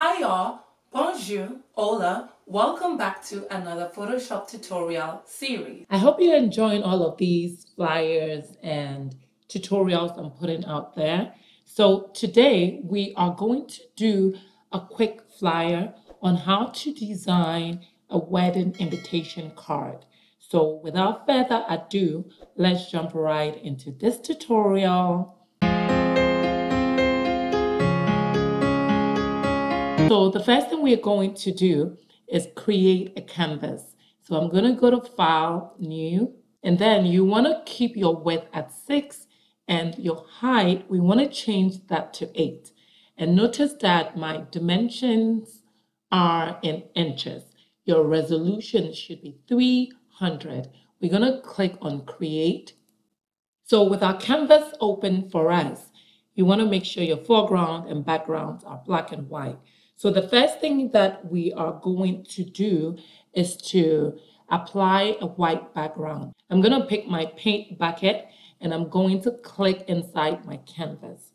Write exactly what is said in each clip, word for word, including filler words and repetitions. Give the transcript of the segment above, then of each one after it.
Hi y'all, bonjour, hola, welcome back to another Photoshop tutorial series. I hope you're enjoying all of these flyers and tutorials I'm putting out there. So today we are going to do a quick flyer on how to design a wedding invitation card. So without further ado, let's jump right into this tutorial. So the first thing we're going to do is create a canvas. So I'm going to go to File, New, and then you want to keep your width at six and your height, we want to change that to eight. And notice that my dimensions are in inches. Your resolution should be three hundred. We're going to click on Create. So with our canvas open for us, you want to make sure your foreground and backgrounds are black and white. So the first thing that we are going to do is to apply a white background. I'm going to pick my paint bucket and I'm going to click inside my canvas.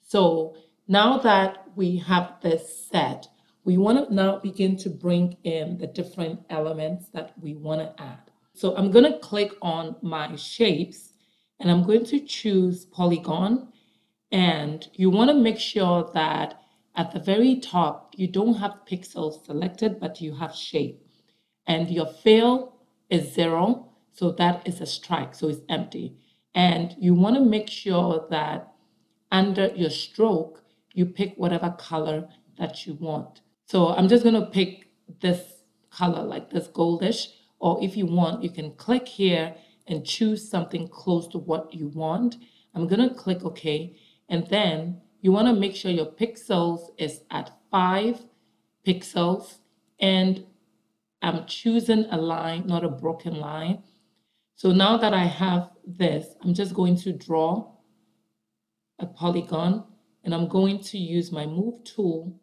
So now that we have this set, we want to now begin to bring in the different elements that we want to add. So I'm going to click on my shapes and I'm going to choose polygon. And you want to make sure that at the very top, you don't have pixels selected, but you have shape. And your fill is zero, so that is a strike, so it's empty. And you want to make sure that under your stroke, you pick whatever color that you want. So I'm just going to pick this color, like this goldish, or if you want, you can click here and choose something close to what you want. I'm going to click OK, and then you want to make sure your pixels is at five pixels, and I'm choosing a line, not a broken line. So now that I have this, I'm just going to draw a polygon, and I'm going to use my move tool,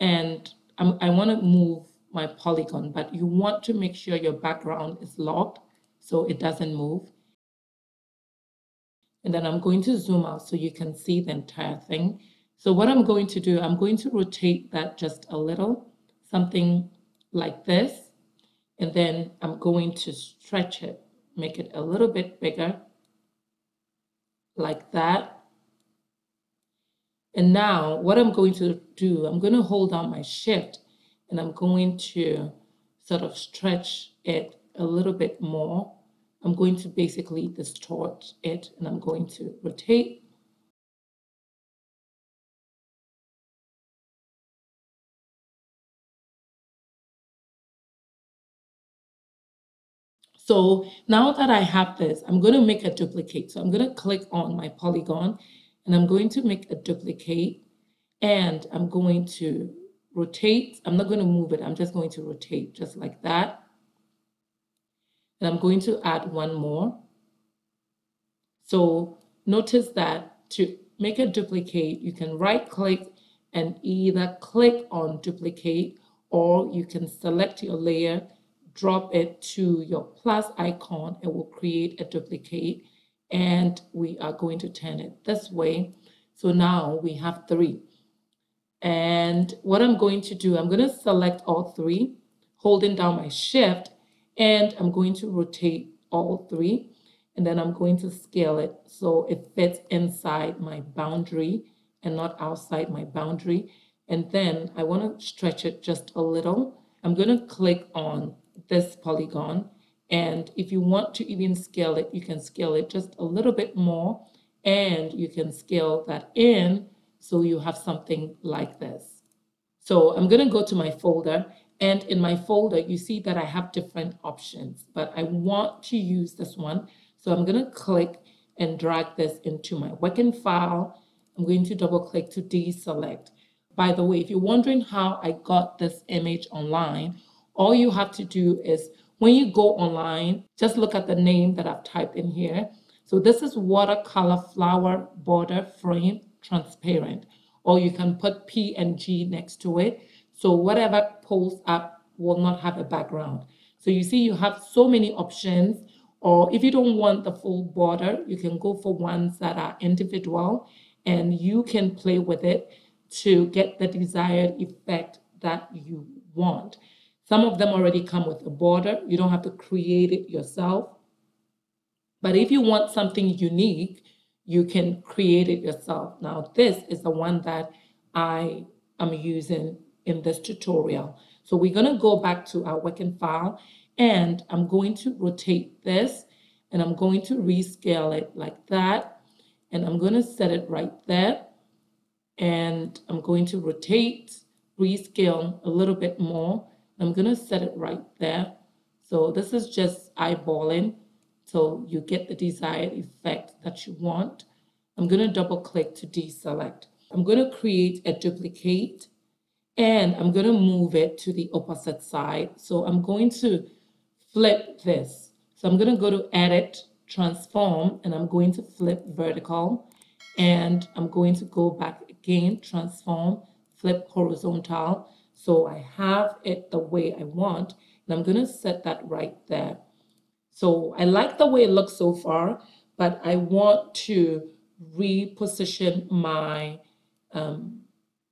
and I'm, I want to move my polygon, but you want to make sure your background is locked so it doesn't move. And then I'm going to zoom out so you can see the entire thing. So what I'm going to do, I'm going to rotate that just a little, something like this. And then I'm going to stretch it, make it a little bit bigger, like that. And now what I'm going to do, I'm going to hold down my shift and I'm going to sort of stretch it a little bit more. I'm going to basically distort it and I'm going to rotate. So now that I have this, I'm going to make a duplicate. So I'm going to click on my polygon and I'm going to make a duplicate and I'm going to rotate. I'm not going to move it. I'm just going to rotate just like that. And I'm going to add one more. So notice that to make a duplicate, you can right click and either click on duplicate or you can select your layer, drop it to your plus icon, it will create a duplicate and we are going to turn it this way. So now we have three. And what I'm going to do, I'm going to select all three, holding down my shift, and I'm going to rotate all three, and then I'm going to scale it so it fits inside my boundary and not outside my boundary. And then I want to stretch it just a little. I'm going to click on this polygon, and if you want to even scale it, you can scale it just a little bit more, and you can scale that in so you have something like this. So I'm going to go to my folder. And in my folder, you see that I have different options, but I want to use this one. So I'm going to click and drag this into my working file. I'm going to double click to deselect. By the way, if you're wondering how I got this image online, all you have to do is when you go online, just look at the name that I've typed in here. So this is watercolor flower border frame transparent, or you can put P N G next to it. So whatever pulls up will not have a background. So you see you have so many options, or if you don't want the full border, you can go for ones that are individual and you can play with it. to get the desired effect that you want. Some of them already come with a border. You don't have to create it yourself. But if you want something unique, you can create it yourself. Now, this is the one that I am using in this tutorial. So we're going to go back to our working file, and I'm going to rotate this, and I'm going to rescale it like that, and I'm going to set it right there, and I'm going to rotate, rescale a little bit more. I'm going to set it right there. So this is just eyeballing, so you get the desired effect that you want. I'm going to double click to deselect. I'm going to create a duplicate, and I'm going to move it to the opposite side. So I'm going to flip this. So I'm going to go to Edit, Transform, and I'm going to flip vertical. And I'm going to go back again, transform, flip horizontal. So I have it the way I want, and I'm going to set that right there. So I like the way it looks so far, but I want to reposition my, um,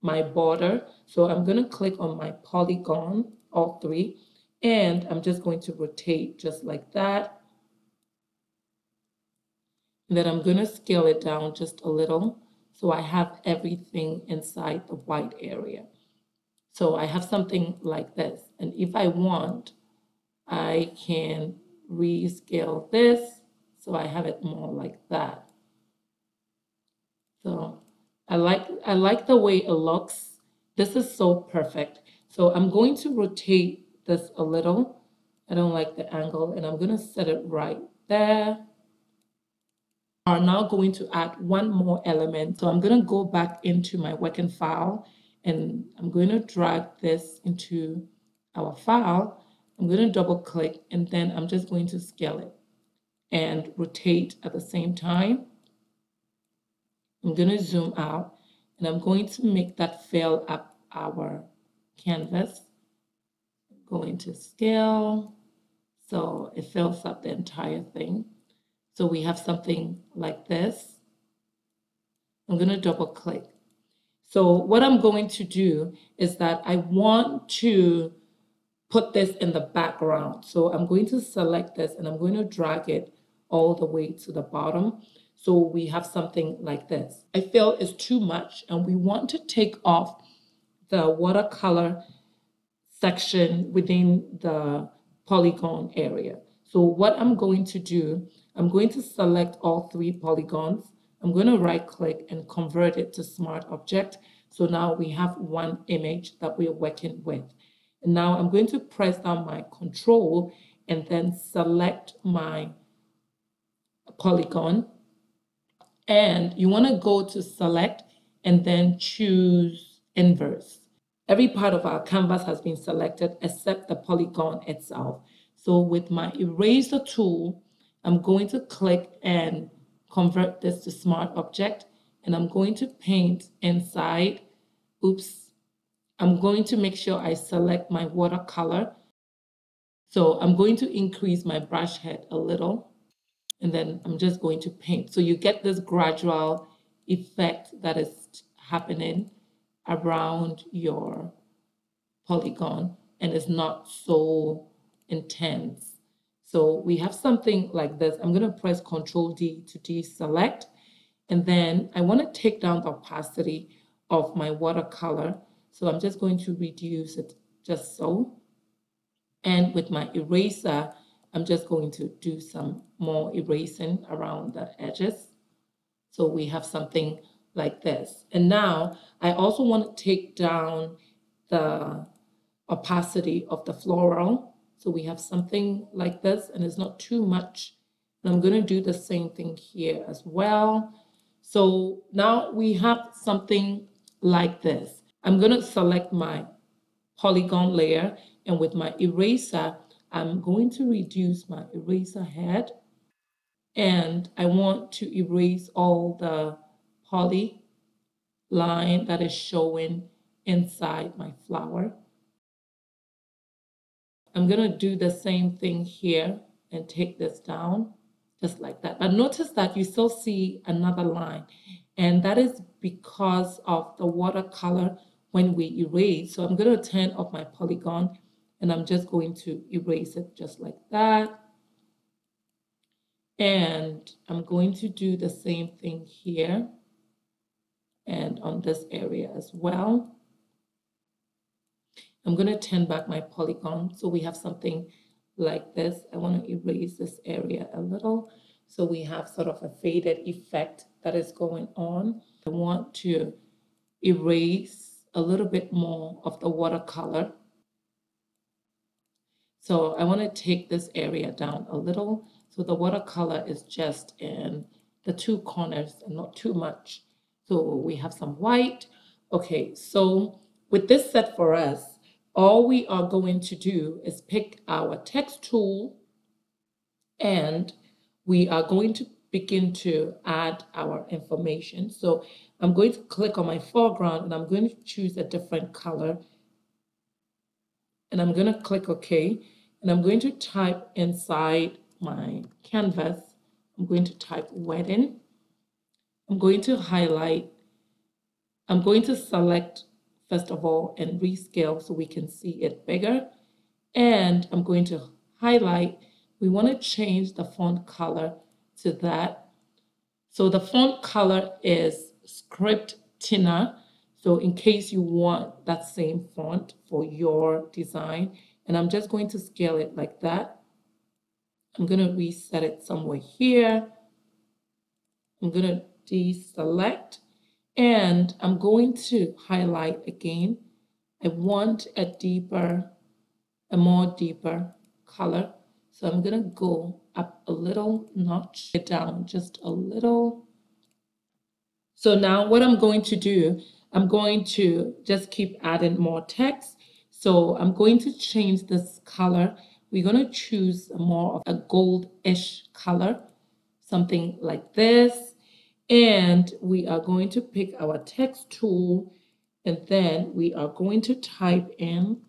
my border. So I'm going to click on my polygon, all three, and I'm just going to rotate just like that. And then I'm going to scale it down just a little, so I have everything inside the white area. So I have something like this, and if I want, I can rescale this, so I have it more like that. So I like, I like the way it looks. This is so perfect. So I'm going to rotate this a little. I don't like the angle, and I'm going to set it right there. We are now going to add one more element. So I'm going to go back into my working file, and I'm going to drag this into our file. I'm going to double click, and then I'm just going to scale it and rotate at the same time. I'm going to zoom out, and I'm going to make that fill up our canvas. I'm going to scale, so it fills up the entire thing. So we have something like this. I'm going to double click. So what I'm going to do is that I want to put this in the background. So I'm going to select this, and I'm going to drag it all the way to the bottom. So we have something like this. I feel it's too much, and we want to take off the watercolor section within the polygon area. So what I'm going to do, I'm going to select all three polygons. I'm going to right click and convert it to smart object. So now we have one image that we're working with. And now I'm going to press down my control and then select my polygon. And you want to go to select and then choose inverse. Every part of our canvas has been selected except the polygon itself. So with my eraser tool, I'm going to click and convert this to smart object, and I'm going to paint inside. Oops. I'm going to make sure I select my watercolor. So I'm going to increase my brush head a little, and then I'm just going to paint. So you get this gradual effect that is happening around your polygon, and it's not so intense. So we have something like this. I'm going to press Control D to deselect. And then I want to take down the opacity of my watercolor. So I'm just going to reduce it just so. And with my eraser, I'm just going to do some more erasing around the edges. So we have something like this. And now I also want to take down the opacity of the floral. So we have something like this, and it's not too much. And I'm going to do the same thing here as well. So now we have something like this. I'm going to select my polygon layer, and with my eraser, I'm going to reduce my eraser head, and I want to erase all the poly line that is showing inside my flower. I'm going to do the same thing here and take this down just like that. But notice that you still see another line, And that is because of the watercolor when we erase. So I'm going to turn off my polygon and I'm just going to erase it just like that. And I'm going to do the same thing here and on this area as well. I'm going to turn back my polygon so we have something like this. I want to erase this area a little so we have sort of a faded effect that is going on. I want to erase a little bit more of the watercolor. So I want to take this area down a little so the watercolor is just in the two corners and not too much. So we have some white. Okay, so with this set for us, all we are going to do is pick our text tool and we are going to begin to add our information. So I'm going to click on my foreground and I'm going to choose a different color. And I'm going to click OK. And I'm going to type inside my canvas, I'm going to type wedding. I'm going to highlight. I'm going to select, first of all, and rescale so we can see it bigger. And I'm going to highlight. We want to change the font color to that. So the font color is Script Tinna. So in case you want that same font for your design, and I'm just going to scale it like that. I'm going to reset it somewhere here. I'm going to deselect and I'm going to highlight again. I want a deeper, a more deeper color. So I'm going to go up a little notch, down just a little. So now what I'm going to do, I'm going to just keep adding more text. So I'm going to change this color. We're going to choose more of a gold-ish color, something like this. And we are going to pick our text tool. And then we are going to type in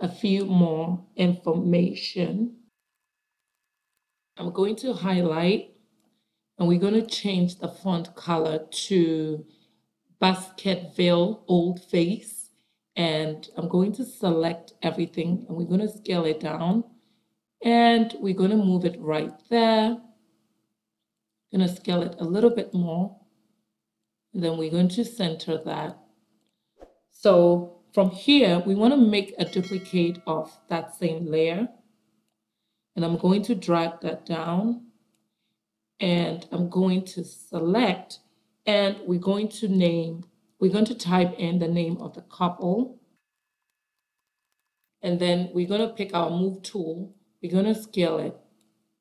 a few more information. I'm going to highlight. And we're going to change the font color to Basketville Old Face, and I'm going to select everything and we're going to scale it down and we're going to move it right there. I'm going to scale it a little bit more and then we're going to center that. So from here we want to make a duplicate of that same layer and I'm going to drag that down and I'm going to select. And we're going to name, we're going to type in the name of the couple. And then we're going to pick our move tool. We're going to scale it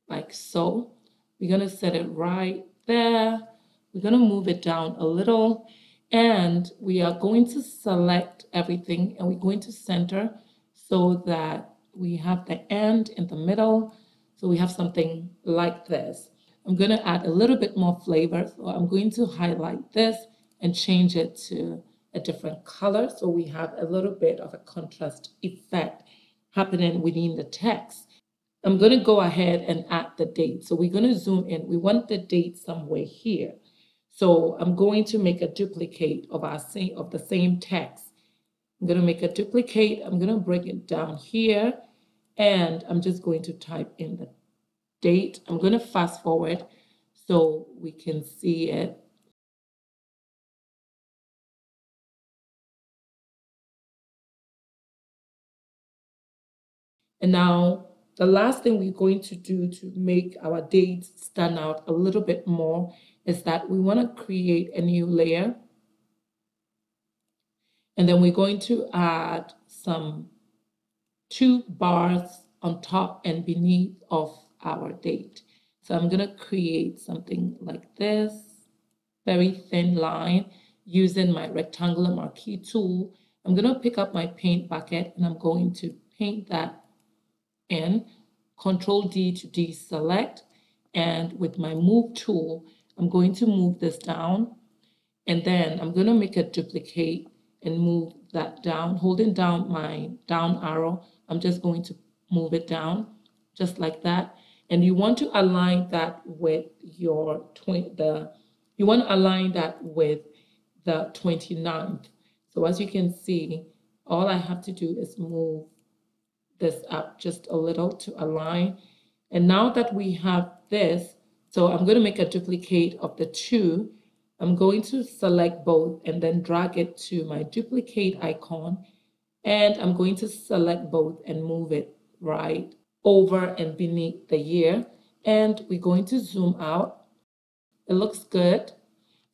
like so. We're going to set it right there. We're going to move it down a little. And we are going to select everything and we're going to center so that we have the end in the middle. So we have something like this. I'm going to add a little bit more flavor. So I'm going to highlight this and change it to a different color. So we have a little bit of a contrast effect happening within the text. I'm going to go ahead and add the date. So we're going to zoom in. We want the date somewhere here. So I'm going to make a duplicate of, our same, of the same text. I'm going to make a duplicate. I'm going to break it down here. And I'm just going to type in the date. I'm going to fast forward so we can see it. And now the last thing we're going to do to make our dates stand out a little bit more is that we want to create a new layer. And then we're going to add some two bars on top and beneath of our date. So I'm going to create something like this, very thin line, using my rectangular marquee tool. I'm going to pick up my paint bucket and I'm going to paint that in. Control D to deselect. And with my move tool, I'm going to move this down. And then I'm going to make a duplicate and move that down. Holding down my down arrow, I'm just going to move it down just like that. And you want to align that with your the You want to align that with the twenty-ninth. So as you can see, all I have to do is move this up just a little to align. And now that we have this, so I'm going to make a duplicate of the two. I'm going to select both and then drag it to my duplicate icon. And I'm going to select both and move it right over and beneath the year. And we're going to zoom out. It looks good.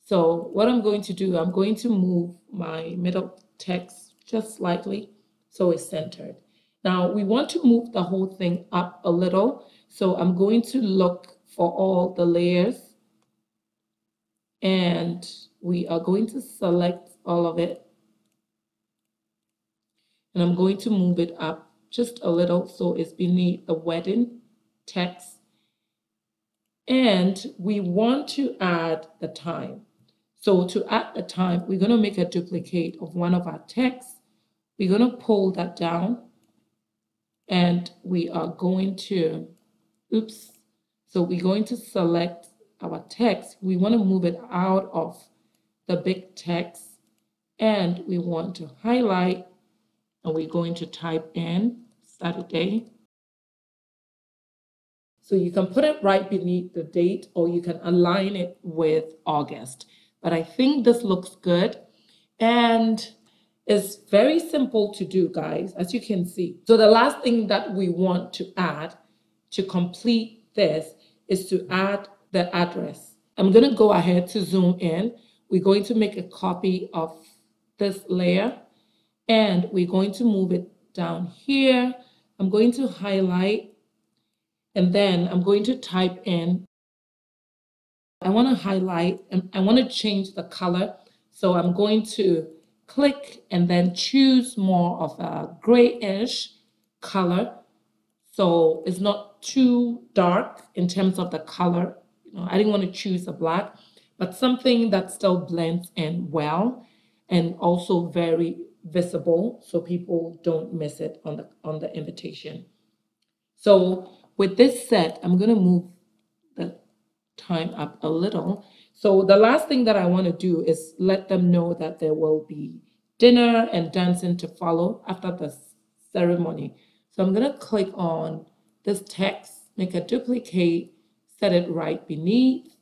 So what I'm going to do, I'm going to move my middle text just slightly so it's centered. Now we want to move the whole thing up a little. So I'm going to look for all the layers and we are going to select all of it. And I'm going to move it up just a little so it's beneath the wedding text. And we want to add the time. So to add the time, we're going to make a duplicate of one of our texts. We're going to pull that down. And we are going to, oops, so we're going to select our text. We want to move it out of the big text. And we want to highlight. And we're going to type in Saturday. So you can put it right beneath the date or you can align it with August. But I think this looks good. And it's very simple to do, guys, as you can see. So the last thing that we want to add to complete this is to add the address. I'm going to go ahead to zoom in. We're going to make a copy of this layer. And we're going to move it down here. I'm going to highlight and then I'm going to type in. I want to highlight and I want to change the color. So I'm going to click and then choose more of a grayish color. So it's not too dark in terms of the color. You know, I didn't want to choose a black, but something that still blends in well and also very visible so people don't miss it on the on the invitation. So with this set, I'm going to move the time up a little. So the last thing that I want to do is let them know that there will be dinner and dancing to follow after the ceremony. So I'm going to click on this text, make a duplicate, set it right beneath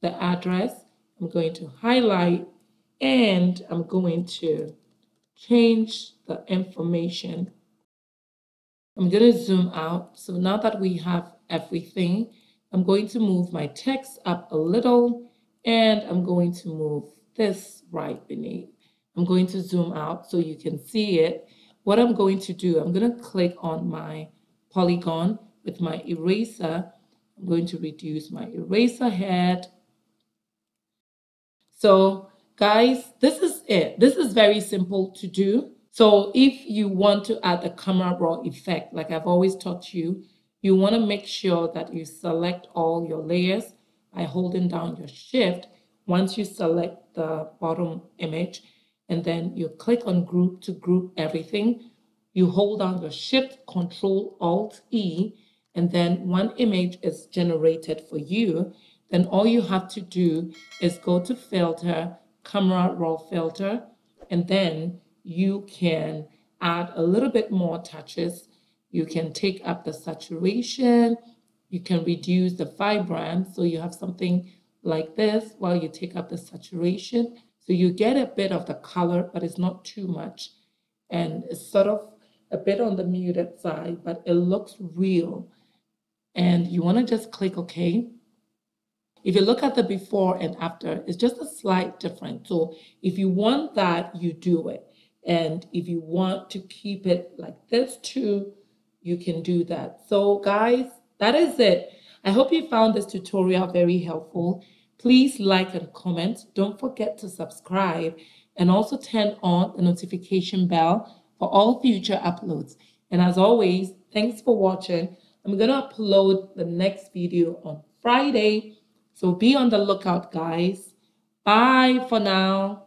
the address. I'm going to highlight and I'm going to change the information. I'm going to zoom out. So now that we have everything, I'm going to move my text up a little and I'm going to move this right beneath. I'm going to zoom out so you can see it. What I'm going to do, I'm going to click on my polygon with my eraser. I'm going to reduce my eraser head. So guys, this is it. This is very simple to do. So if you want to add the camera raw effect, like I've always taught you, you want to make sure that you select all your layers by holding down your shift. Once you select the bottom image, and then you click on group to group everything, you hold down your shift, control, alt, E, and then one image is generated for you. Then all you have to do is go to filter, camera raw filter, and then you can add a little bit more touches. You can take up the saturation, you can reduce the vibrance, so you have something like this while you take up the saturation, so you get a bit of the color, but it's not too much, and it's sort of a bit on the muted side, but it looks real. And you want to just click OK. If you look at the before and after, it's just a slight difference. So if you want that, you do it. And if you want to keep it like this too, you can do that. So guys, that is it. I hope you found this tutorial very helpful. Please like and comment. Don't forget to subscribe and also turn on the notification bell for all future uploads. And as always, thanks for watching. I'm going to upload the next video on Friday. So be on the lookout, guys. Bye for now.